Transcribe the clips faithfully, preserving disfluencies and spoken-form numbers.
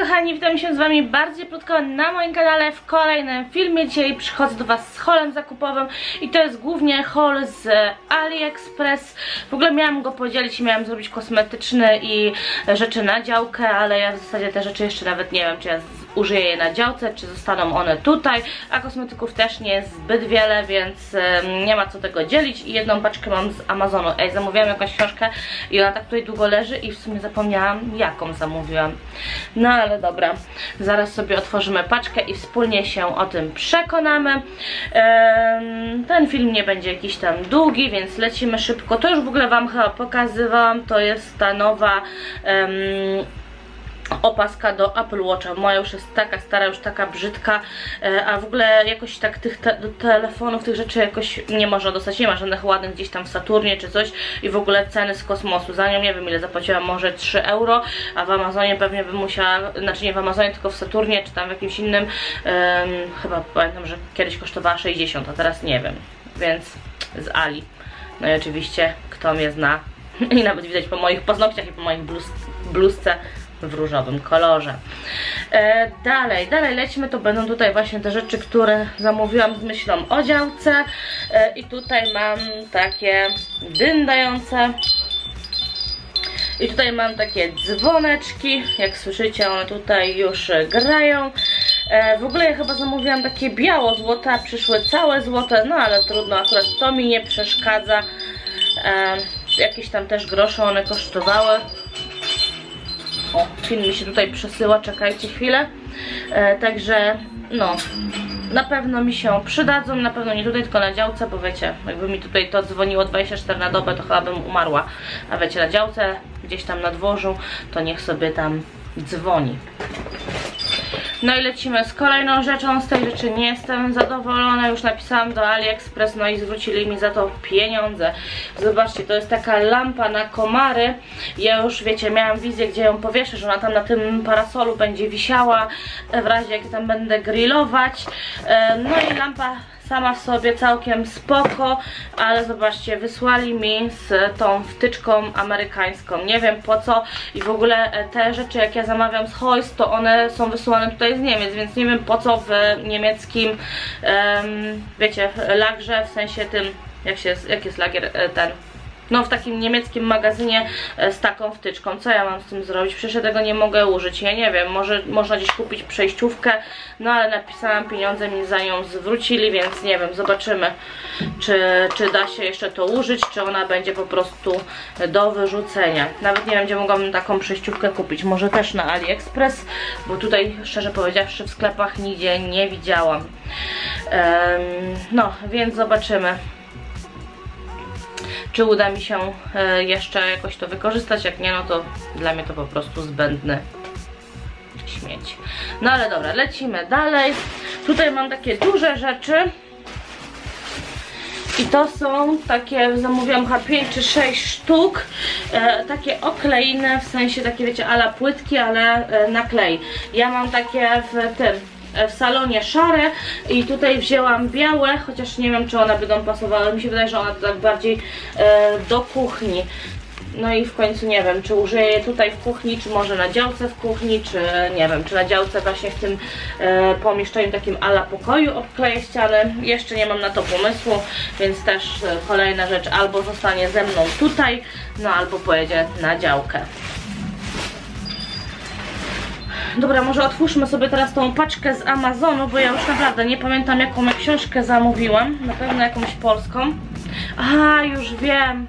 kochani, witam się z wami bardziej krótko na moim kanale w kolejnym filmie. Dzisiaj przychodzę do was z haulem zakupowym i to jest głównie haul z AliExpress. W ogóle miałam go podzielić i miałam zrobić kosmetyczny i rzeczy na działkę, ale ja w zasadzie te rzeczy jeszcze nawet nie wiem, czy ja użyję je na działce, czy zostaną one tutaj, a kosmetyków też nie jest zbyt wiele, więc nie ma co tego dzielić. I jedną paczkę mam z Amazonu. Ej, zamówiłam jakąś książkę i ona tak tutaj długo leży i w sumie zapomniałam, jaką zamówiłam. No ale dobra, zaraz sobie otworzymy paczkę i wspólnie się o tym przekonamy. Ten film nie będzie jakiś tam długi, więc lecimy szybko. To już w ogóle wam chyba pokazywałam, to jest ta nowa opaska do Apple Watcha. Moja już jest taka stara, już taka brzydka, a w ogóle jakoś tak tych te do telefonów, tych rzeczy jakoś nie można dostać, nie ma żadnych ładnych gdzieś tam w Saturnie czy coś i w ogóle ceny z kosmosu. Za nią nie wiem ile zapłaciłam, może trzy euro, a w Amazonie pewnie bym musiała, znaczy nie w Amazonie, tylko w Saturnie czy tam w jakimś innym, um, chyba pamiętam, że kiedyś kosztowała sześćdziesiąt, a teraz nie wiem, więc z Ali. No i oczywiście kto mnie zna i nawet widać po moich paznokciach i po moich bluz bluzce w różowym kolorze. E, dalej, dalej lećmy, to będą tutaj właśnie te rzeczy, które zamówiłam z myślą o działce. E, I tutaj mam takie dyndające. I tutaj mam takie dzwoneczki. Jak słyszycie, one tutaj już grają. E, w ogóle ja chyba zamówiłam takie biało-złote, przyszły całe złote, no ale trudno, akurat to mi nie przeszkadza. E, jakieś tam też grosze one kosztowały. O, film mi się tutaj przesyła, czekajcie chwilę. E, także no, na pewno mi się przydadzą, na pewno nie tutaj, tylko na działce, bo wiecie, jakby mi tutaj to dzwoniło dwadzieścia cztery na dobę, to chyba bym umarła. A wiecie, na działce, gdzieś tam na dworzu, to niech sobie tam dzwoni. No i lecimy z kolejną rzeczą. Z tej rzeczy nie jestem zadowolona, już napisałam do AliExpress, no i zwrócili mi za to pieniądze. Zobaczcie, to jest taka lampa na komary. Ja już, wiecie, miałam wizję, gdzie ją powieszę, że ona tam na tym parasolu będzie wisiała, w razie jak tam będę grillować. No i lampa sama w sobie całkiem spoko, ale zobaczcie, wysłali mi z tą wtyczką amerykańską, nie wiem po co. I w ogóle te rzeczy, jak ja zamawiam z Hoist, to one są wysyłane tutaj z Niemiec, więc nie wiem po co w niemieckim, um, wiecie, lagrze, w sensie tym, jak, się, jak jest lagier ten, no w takim niemieckim magazynie z taką wtyczką. Co ja mam z tym zrobić? Przecież ja tego nie mogę użyć. Ja nie wiem, może można gdzieś kupić przejściówkę, no ale napisałam, pieniądze mi za nią zwrócili, więc nie wiem, zobaczymy, czy, czy da się jeszcze to użyć, czy ona będzie po prostu do wyrzucenia. Nawet nie wiem, gdzie mogłabym taką przejściówkę kupić. Może też na AliExpress, bo tutaj, szczerze powiedziawszy, w sklepach nigdzie nie widziałam. Um, no, więc zobaczymy, czy uda mi się jeszcze jakoś to wykorzystać. Jak nie, no to dla mnie to po prostu zbędny śmieć. No ale dobra, lecimy dalej. Tutaj mam takie duże rzeczy i to są takie, zamówiłam chyba pięć czy sześć sztuk, e, takie okleiny, w sensie takie, wiecie, ala płytki, ale e, na klej. Ja mam takie w tym w salonie szare i tutaj wzięłam białe, chociaż nie wiem, czy one będą pasowały. Mi się wydaje, że one tak bardziej e, do kuchni. No i w końcu nie wiem, czy użyję je tutaj w kuchni, czy może na działce w kuchni, czy nie wiem, czy na działce właśnie w tym e, pomieszczeniu takim ala pokoju obkleję ścianę. Jeszcze nie mam na to pomysłu, więc też e, kolejna rzecz albo zostanie ze mną tutaj, no albo pojedzie na działkę. Dobra, może otwórzmy sobie teraz tą paczkę z Amazonu, bo ja już naprawdę nie pamiętam, jaką ja książkę zamówiłam. Na pewno jakąś polską. Aha, już wiem.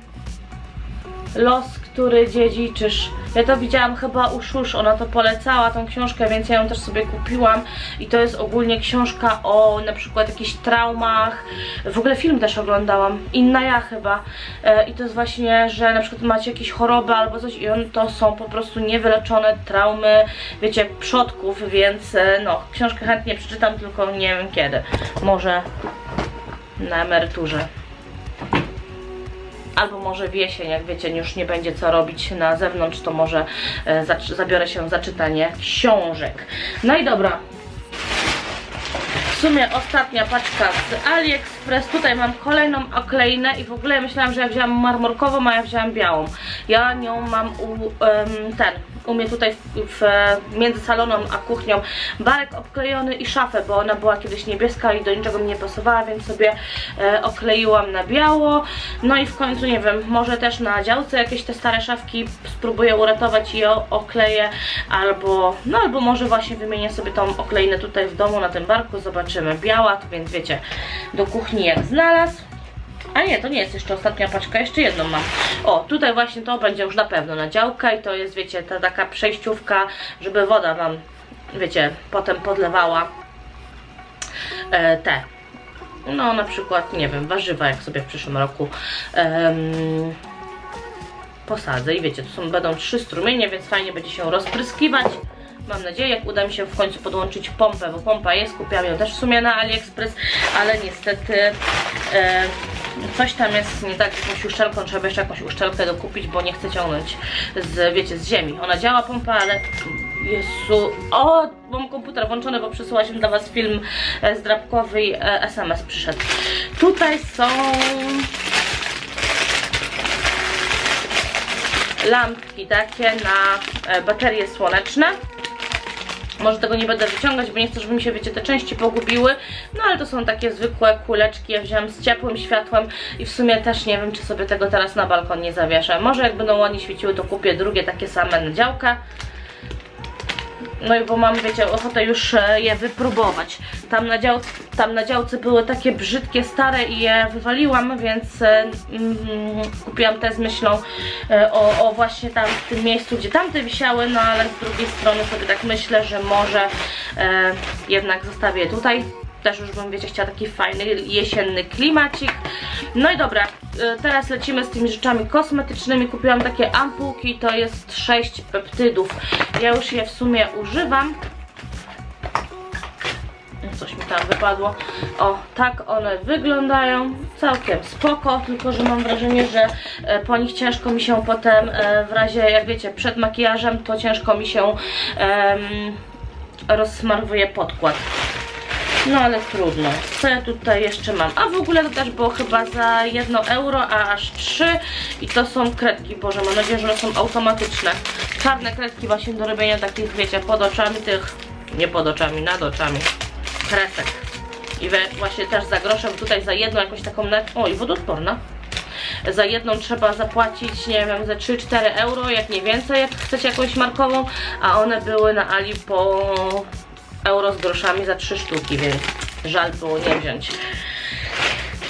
Los, który dziedziczysz. Ja to widziałam chyba u Szusz, ona to polecała, tą książkę, więc ja ją też sobie kupiłam. I to jest ogólnie książka o na przykład jakichś traumach. W ogóle film też oglądałam, Inna ja chyba. I to jest właśnie, że na przykład macie jakieś choroby albo coś i on, to są po prostu niewyleczone traumy, wiecie, przodków, więc no, książkę chętnie przeczytam, tylko nie wiem kiedy. Może na emeryturze. Albo może w jesień, jak wiecie, już nie będzie co robić na zewnątrz, to może e, za, zabiorę się za czytanie książek. No i dobra, w sumie ostatnia paczka z AliExpress. Tutaj mam kolejną okleinę i w ogóle myślałam, że ja wzięłam marmorkową, a ja wzięłam białą. Ja nią mam u, um, ten, u mnie tutaj w, między saloną a kuchnią barek obklejony i szafę, bo ona była kiedyś niebieska i do niczego mi nie pasowała, więc sobie e, okleiłam na biało. No i w końcu, nie wiem, może też na działce jakieś te stare szafki spróbuję uratować i je okleję, albo no albo może właśnie wymienię sobie tą okleinę tutaj w domu na tym barku, zobaczymy. Biała, więc wiecie, do kuchni jak znalazł. A nie, to nie jest jeszcze ostatnia paczka, jeszcze jedną mam. O, tutaj właśnie to będzie już na pewno na działkę i to jest, wiecie, ta taka przejściówka, żeby woda wam, wiecie, potem podlewała e, te, no na przykład, nie wiem, warzywa, jak sobie w przyszłym roku em, posadzę. I wiecie, tu są, będą trzy strumienie, więc fajnie będzie się rozpryskiwać. Mam nadzieję, jak uda mi się w końcu podłączyć pompę, bo pompa jest, kupiłam ją też w sumie na AliExpress, ale niestety e, coś tam jest nie tak z jakąś uszczelką, trzeba jeszcze jakąś uszczelkę dokupić, bo nie chcę ciągnąć z, wiecie, z ziemi. Ona działa pompa, ale... Jezu, o, mam komputer włączony, bo przesyła się dla was film zdrabkowy i e, S M S przyszedł. Tutaj są... lampki takie na baterie słoneczne. Może tego nie będę wyciągać, bo nie chcę, żeby mi się, wiecie, te części pogubiły. No ale to są takie zwykłe kuleczki. Ja wziąłam z ciepłym światłem i w sumie też nie wiem, czy sobie tego teraz na balkon nie zawieszę. Może jak będą ładnie świeciły, to kupię drugie takie same na działkę. No i bo mam, wiecie, ochotę już je wypróbować. Tam na, dział, tam na działce były takie brzydkie, stare i je wywaliłam, więc mm, kupiłam te z myślą o, o właśnie tam w tym miejscu, gdzie tamte wisiały, no ale z drugiej strony sobie tak myślę, że może e, jednak zostawię tutaj. Też już bym, wiecie, chciała taki fajny jesienny klimacik. No i dobra, teraz lecimy z tymi rzeczami kosmetycznymi. Kupiłam takie ampułki, to jest sześć peptydów. Ja już je w sumie używam. Coś mi tam wypadło. O, tak one wyglądają. Całkiem spoko, tylko że mam wrażenie, że po nich ciężko mi się potem, w razie, jak wiecie, przed makijażem, to ciężko mi się um, rozsmarowuje podkład. No ale trudno. Co ja tutaj jeszcze mam? A w ogóle to też było chyba za jedno euro, a aż trzy. I to są kredki. Boże, mam nadzieję, że one są automatyczne. Czarne kredki właśnie do robienia takich, wiecie, pod oczami tych... Nie pod oczami, nad oczami. Kresek. I we, właśnie też za groszem, tutaj za jedną jakąś taką... O, i wodoodporna. Za jedną trzeba zapłacić, nie wiem, za trzy cztery euro, jak nie więcej, jak chcecie jakąś markową. A one były na Ali po... euro z groszami za trzy sztuki, więc żal było nie wziąć.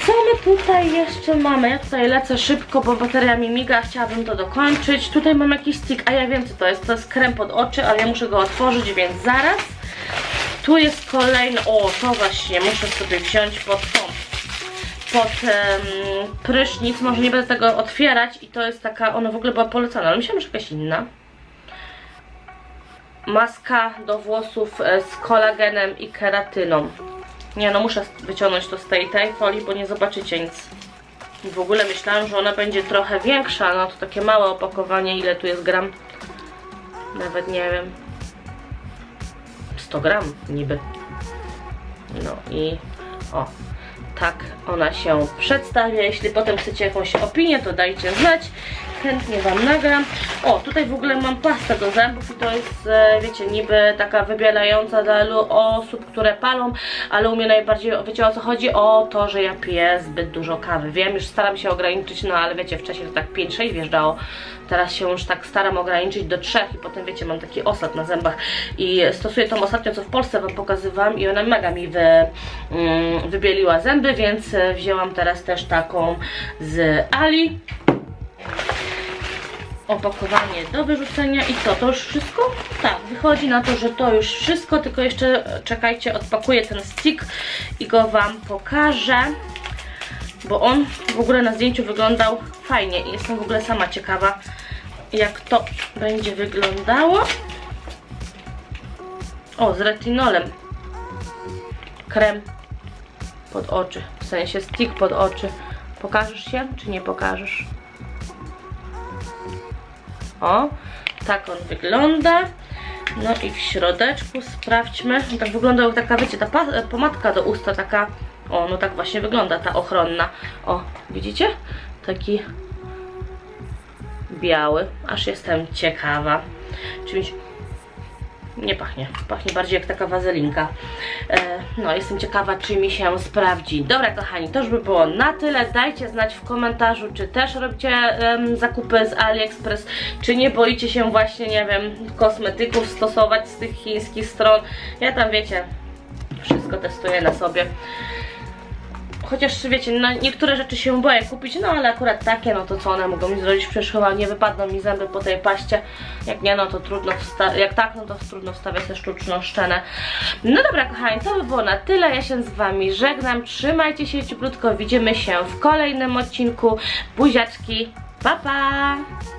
Co my tutaj jeszcze mamy? Ja tutaj lecę szybko, bo bateria mi miga, chciałabym to dokończyć. Tutaj mam jakiś stick, a ja wiem, co to jest. To jest krem pod oczy, ale ja muszę go otworzyć, więc zaraz. Tu jest kolejny... O, to właśnie muszę sobie wziąć pod pomp. Pod um, prysznic. Może nie będę tego otwierać i to jest taka... Ona w ogóle była polecana, ale myślałam, że jakaś inna. Maska do włosów z kolagenem i keratyną. Nie no, muszę wyciągnąć to z tej, tej folii, bo nie zobaczycie nic. W ogóle myślałam, że ona będzie trochę większa. No to takie małe opakowanie. Ile tu jest gram? Nawet nie wiem. sto gram niby. No i o. Tak ona się przedstawia. Jeśli potem chcecie jakąś opinię, to dajcie znać. Chętnie wam nagram. O, tutaj w ogóle mam pastę do zębów i to jest, wiecie, niby taka wybielająca dla osób, które palą, ale u mnie najbardziej, wiecie, o co chodzi? O to, że ja piję zbyt dużo kawy. Wiem, już staram się ograniczyć, no ale wiecie, wcześniej to tak pięć sześć wjeżdżało. Teraz się już tak staram ograniczyć do trzech i potem, wiecie, mam taki osad na zębach i stosuję tą ostatnią, co w Polsce wam pokazywałam i ona mega mi wy, mm, wybieliła zęby, więc wzięłam teraz też taką z Ali. Opakowanie do wyrzucenia i co, to już wszystko? Tak, wychodzi na to, że to już wszystko, tylko jeszcze czekajcie, odpakuję ten stick i go wam pokażę, bo on w ogóle na zdjęciu wyglądał fajnie i jestem w ogóle sama ciekawa, jak to będzie wyglądało. O, z retinolem. Krem pod oczy, w sensie stick pod oczy. Pokażesz się, czy nie pokażesz? O, tak on wygląda. No i w środeczku sprawdźmy. Tak wygląda jak taka, wiecie, ta pomadka do usta, taka, o, no tak właśnie wygląda ta ochronna. O, widzicie? Taki biały. Aż jestem ciekawa. czymś. Nie pachnie, pachnie bardziej jak taka wazelinka. No, jestem ciekawa, czy mi się sprawdzi. Dobra kochani, to już by było na tyle. Dajcie znać w komentarzu, czy też robicie um, zakupy z AliExpress, czy nie boicie się właśnie, nie wiem, kosmetyków stosować z tych chińskich stron. Ja tam, wiecie, wszystko testuję na sobie. Chociaż wiecie, no, niektóre rzeczy się boję kupić, no ale akurat takie, no to co one mogą mi zrobić, przecież chyba nie wypadną mi zęby po tej paście. Jak nie, no to trudno, jak tak, no to trudno wstawiać tę sztuczną szczenę. No dobra kochani, to by było na tyle, ja się z wami żegnam, trzymajcie się cieplutko, widzimy się w kolejnym odcinku. Buziaczki, pa pa!